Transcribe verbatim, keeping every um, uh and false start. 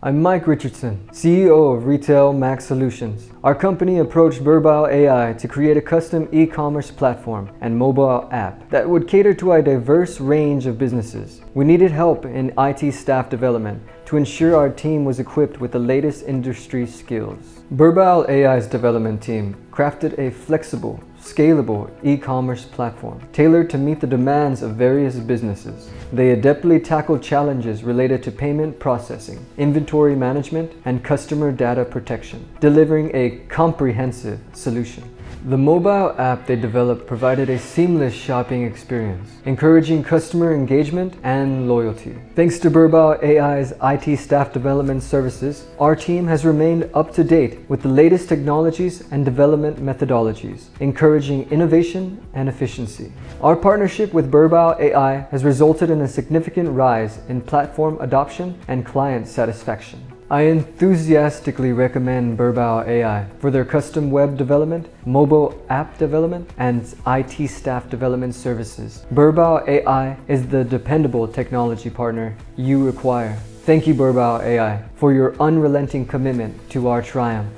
I'm Mike Richardson, C E O of Retail Max Solutions. Our company approached Birbal A I to create a custom e-commerce platform and mobile app that would cater to a diverse range of businesses. We needed help in I T staff development to ensure our team was equipped with the latest industry skills. Birbal A I's development team crafted a flexible, scalable e-commerce platform tailored to meet the demands of various businesses. They adeptly tackled challenges related to payment processing, inventory management, and customer data protection, delivering a comprehensive solution. The mobile app they developed provided a seamless shopping experience, encouraging customer engagement and loyalty. Thanks to Birbal A I's I T staff development services, our team has remained up to date with the latest technologies and development methodologies, encouraging innovation and efficiency. Our partnership with Birbal A I has resulted in a significant rise in platform adoption and client satisfaction. I enthusiastically recommend Birbal A I for their custom web development, mobile app development, and I T staff development services. Birbal A I is the dependable technology partner you require. Thank you, Birbal A I, for your unrelenting commitment to our triumph.